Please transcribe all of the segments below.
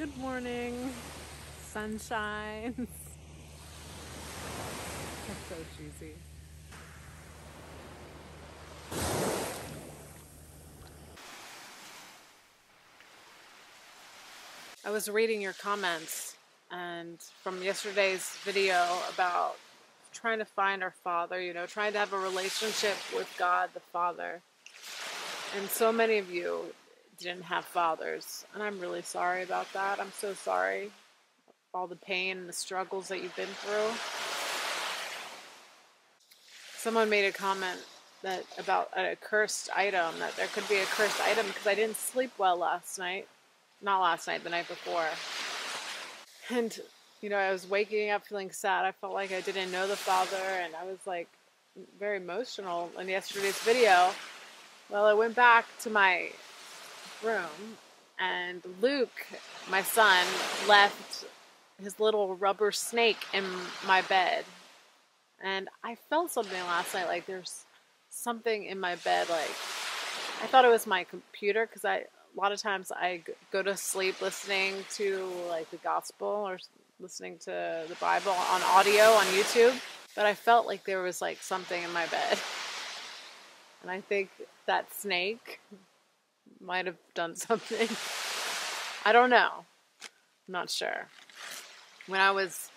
Good morning, sunshine. That's so cheesy. I was reading your comments and from yesterday's video about trying to find our Father, you know, trying to have a relationship with God the Father. And so many of you didn't have fathers, and I'm really sorry about that. I'm so sorry. All the pain and the struggles that you've been through. Someone made a comment that about a cursed item, that there could be a cursed item because I didn't sleep well last night. Not last night, the night before. And, you know, I was waking up feeling sad. I felt like I didn't know the Father, and I was, like, very emotional in yesterday's video. Well, I went back to my room, and Luke, my son, left his little rubber snake in my bed. And I felt something last night, like there's something in my bed. Like, I thought it was my computer, because a lot of times I go to sleep listening to, like, the gospel or listening to the Bible on audio on YouTube. But I felt like there was, like, something in my bed. And I think that snake might have done something. I don't know. I'm not sure. When I was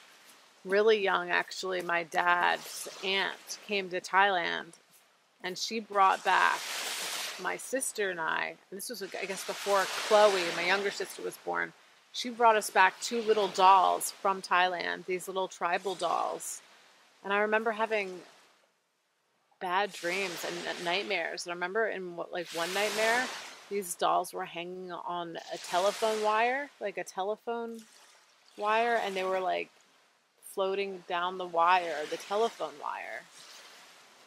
really young, actually, my dad's aunt came to Thailand, and she brought back my sister and I. And this was, I guess, before Chloe, my younger sister, was born. She brought us back 2 little dolls from Thailand, these little tribal dolls. And I remember having bad dreams and nightmares. And I remember in like one nightmare, these dolls were hanging on a telephone wire, and they were like floating down the wire, the telephone wire.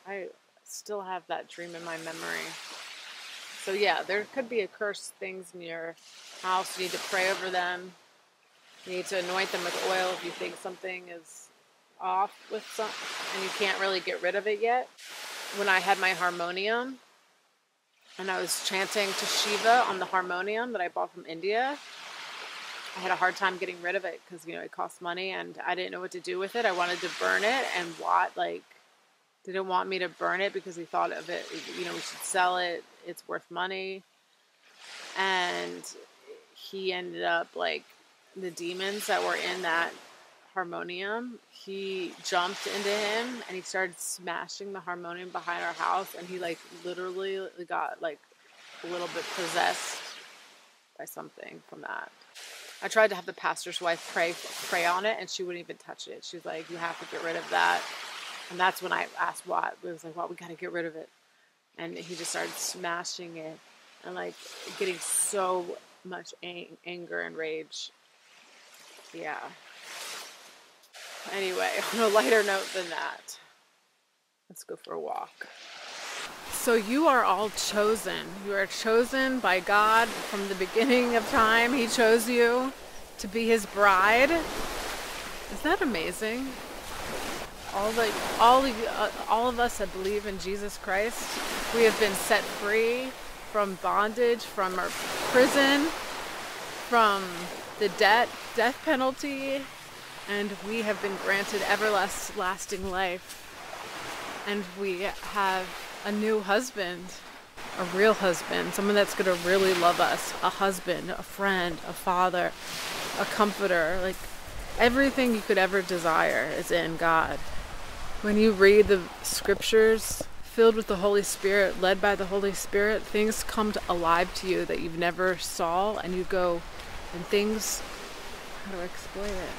I still have that dream in my memory. So yeah, there could be accursed things in your house. You need to pray over them. You need to anoint them with oil if you think something is off with something and you can't really get rid of it yet. When I had my harmonium and I was chanting to Shiva on the harmonium that I bought from India, I had a hard time getting rid of it because, you know, it cost money and I didn't know what to do with it. I wanted to burn it, and Watt, like, didn't want me to burn it because he thought of it, you know, we should sell it. It's worth money. And he ended up, like, the demons that were in that harmonium, he jumped into him and he started smashing the harmonium behind our house, and he, like, literally got, like, a little bit possessed by something from that. I tried to have the pastor's wife pray on it, and she wouldn't even touch it. She was like, you have to get rid of that. And that's when I asked Watt. It was like, Watt, we got to get rid of it. And he just started smashing it and, like, getting so much anger and rage. Yeah. Anyway, on a lighter note than that, let's go for a walk. So you are all chosen. You are chosen by God from the beginning of time. He chose you to be his bride. Is that amazing? All of us that believe in Jesus Christ, we have been set free from bondage, from our prison, from the death penalty, and we have been granted everlasting life. And we have a new husband, a real husband, someone that's going to really love us, a husband, a friend, a father, a comforter. Like, everything you could ever desire is in God. When you read the scriptures, filled with the Holy Spirit, led by the Holy Spirit, things come alive to you that you've never saw, and you go, and things, how do I explain it?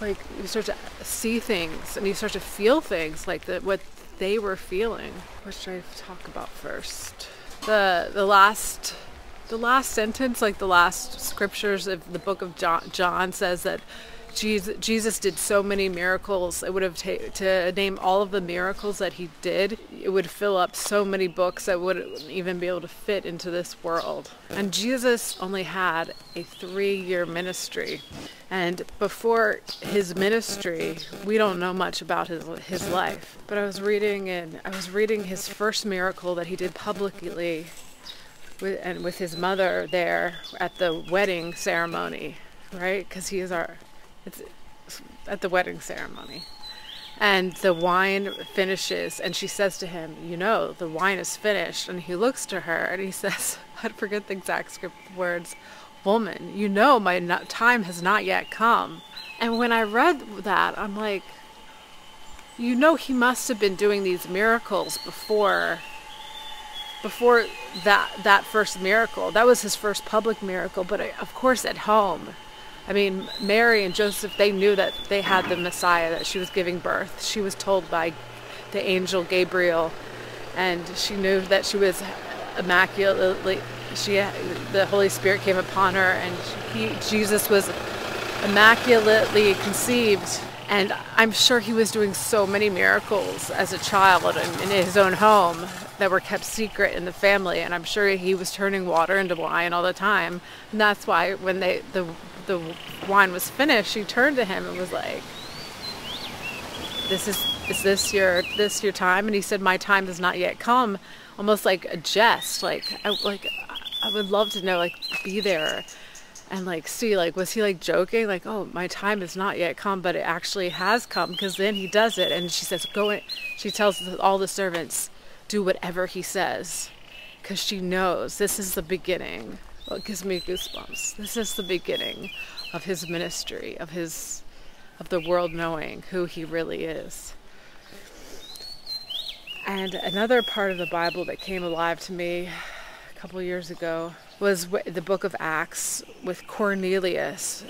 Like, you start to see things, and you start to feel things, like what they were feeling. What should I talk about first? The last sentence, like the last scriptures of the book of John says that Jesus did so many miracles. It would have to name all of the miracles that he did. It would fill up so many books that wouldn't even be able to fit into this world. And Jesus only had a 3-year ministry. And before his ministry, we don't know much about his life. But I was reading his first miracle that he did publicly with his mother there at the wedding ceremony. right? Because he is our, it's at the wedding ceremony. And the wine finishes, and she says to him, you know, the wine is finished. And he looks to her, and he says, I forget the exact script words, woman, you know my time has not yet come. And when I read that, I'm like, you know, he must have been doing these miracles before that first miracle. That was his first public miracle, but of course at home. I mean, Mary and Joseph, they knew that they had the Messiah, that she was giving birth. She was told by the angel Gabriel, and she knew that she was immaculately, the Holy Spirit came upon her, and Jesus was immaculately conceived. And I'm sure he was doing so many miracles as a child and in his own home that were kept secret in the family. And I'm sure he was turning water into wine all the time. And that's why when the wine was finished, she turned to him and was like, "Is this your time?" And he said, "My time has not yet come." Almost like a jest. Like I would love to know, like, be there. And like, see, like, was he like joking? Like, oh, my time has not yet come, but it actually has come, because then he does it. And she says, go in. She tells all the servants, do whatever he says, because she knows this is the beginning. Well, it gives me goosebumps. This is the beginning of his ministry, of the world knowing who he really is. And another part of the Bible that came alive to me a couple years ago was the book of Acts with Cornelius.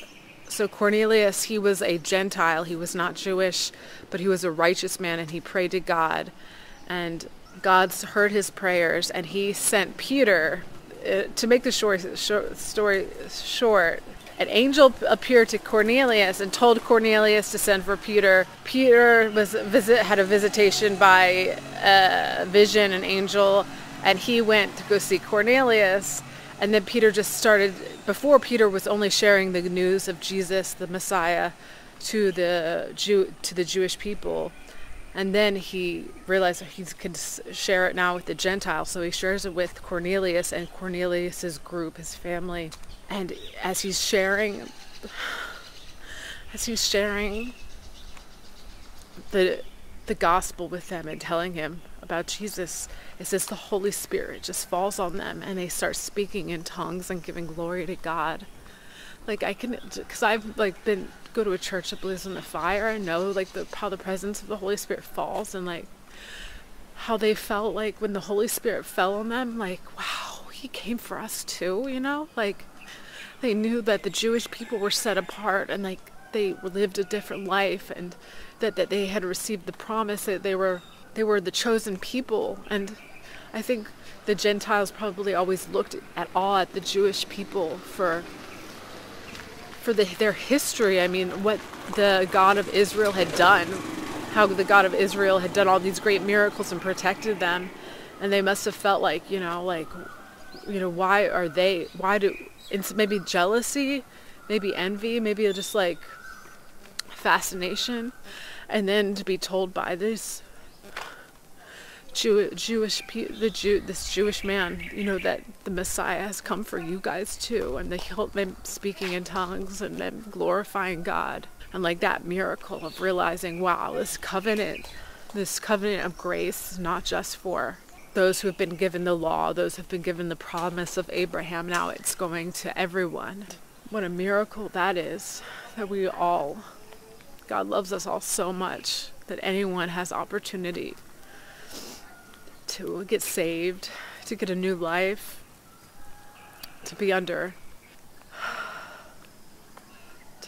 So Cornelius, he was a Gentile, he was not Jewish, but he was a righteous man, and he prayed to God, and God heard his prayers, and he sent Peter, to make the story short, an angel appeared to Cornelius and told Cornelius to send for Peter. Peter had a visitation by a vision, an angel, and he went to go see Cornelius. And then Peter just started, before Peter was only sharing the news of Jesus, the Messiah, to the Jewish people. And then he realized he could share it now with the Gentiles. So he shares it with Cornelius and Cornelius's group, his family. And as he's sharing the gospel with them and telling him about Jesus, it says the Holy Spirit just falls on them, and they start speaking in tongues and giving glory to God. Like, I can, because I've like go to a church that believes in the fire, and know like how the presence of the Holy Spirit falls, and like how they felt like when the Holy Spirit fell on them, like, wow, he came for us too, you know? Like, they knew that the Jewish people were set apart, and like they lived a different life, and that they had received the promise, that they were the chosen people. And I think the Gentiles probably always looked at awe at the Jewish people for their history. I mean, what the God of Israel had done, how the God of Israel had done all these great miracles and protected them, and they must have felt like, you know, why are they? Why do? It's maybe jealousy, maybe envy, maybe just like fascination, and then to be told by this Jewish man, you know, that the Messiah has come for you guys too, and they help them speaking in tongues and them glorifying God, and like that miracle of realizing, wow, this covenant of grace is not just for those who have been given the law, those who have been given the promise of Abraham. Now it's going to everyone. What a miracle that is, that we all, God loves us all so much that anyone has opportunity to get saved, to get a new life, to be under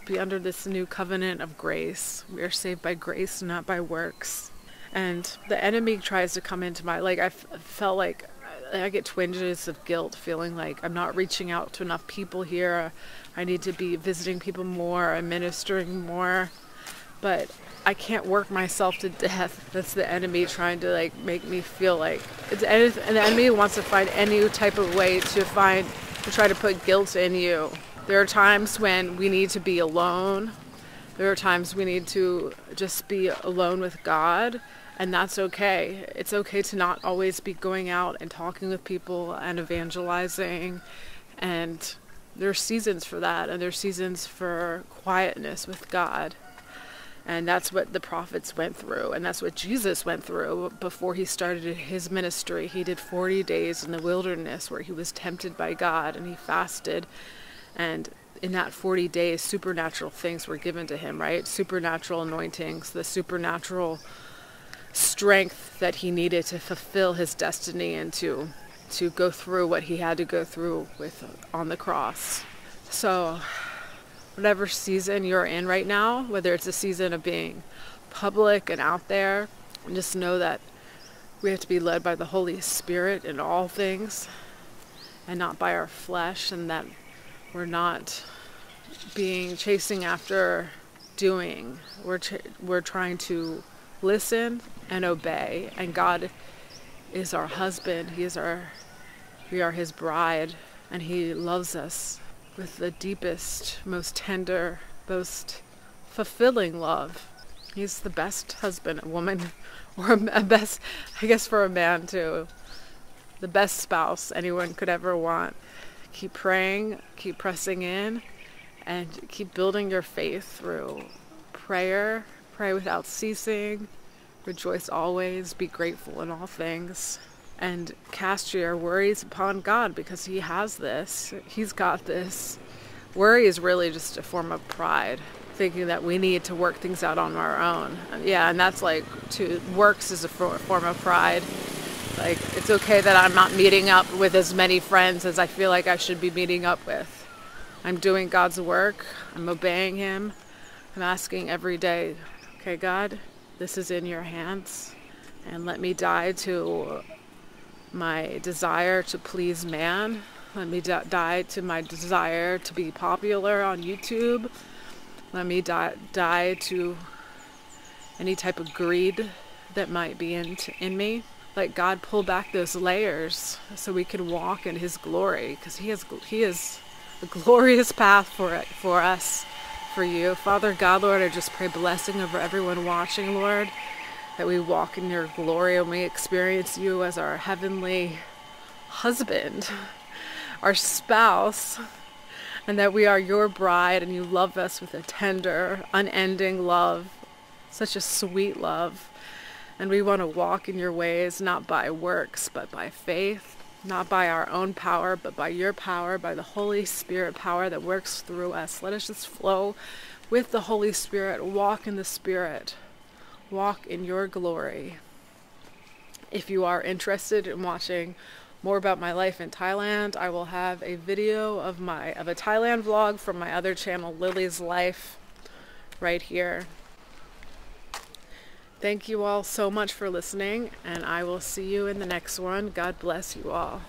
this new covenant of grace. We are saved by grace, not by works. And the enemy tries to come into my, like, I felt like I get twinges of guilt, feeling like I'm not reaching out to enough people here. I need to be visiting people more and ministering more. But I can't work myself to death. That's the enemy trying to like make me feel like it's, and the enemy wants to find any type of way to try to put guilt in you. There are times when we need to be alone. There are times we need to just be alone with God, and that's okay. It's okay to not always be going out and talking with people and evangelizing and There's seasons for that, and there's seasons for quietness with God. And that's what the prophets went through, and that's what Jesus went through before he started his ministry. He did 40 days in the wilderness where he was tempted by God, and he fasted. And in that 40 days, supernatural things were given to him, right? Supernatural anointings, the supernatural strength that he needed to fulfill his destiny and to go through what he had to go through with on the cross. So whatever season you're in right now, whether it's a season of being public and out there, and just know that we have to be led by the Holy Spirit in all things and not by our flesh, and that we're not being chasing after doing. We're trying to listen and obey, and God is our husband. We are his bride, and he loves us with the deepest, most tender, most fulfilling love. He's the best husband a woman, or a best, I guess for a man too, the best spouse anyone could ever want. Keep praying, keep pressing in, and keep building your faith through prayer. Pray without ceasing, rejoice always, be grateful in all things, and cast your worries upon God, because he has this. He's got this. Worry is really just a form of pride, thinking that we need to work things out on our own. Yeah, and that's like, works is a form of pride. Like, it's okay that I'm not meeting up with as many friends as I feel like I should be meeting up with. I'm doing God's work. I'm obeying him. I'm asking every day, okay, God, this is in your hands, and let me die to my desire to please man. Let me die to my desire to be popular on YouTube. Let me die to any type of greed that might be in me. Let God pull back those layers so we can walk in his glory, because he is a glorious path for us, for you. Father God, Lord, I just pray blessing over everyone watching, Lord, that we walk in your glory and we experience you as our heavenly husband, our spouse, and that we are your bride, and you love us with a tender, unending love, such a sweet love. And we want to walk in your ways, not by works, but by faith, not by our own power, but by your power, by the Holy Spirit power that works through us. Let us just flow with the Holy Spirit, walk in the Spirit, walk in your glory. If you are interested in watching more about my life in Thailand, I will have a video of a Thailand vlog from my other channel, Lily's Life, right here. Thank you all so much for listening, and I will see you in the next one. God bless you all.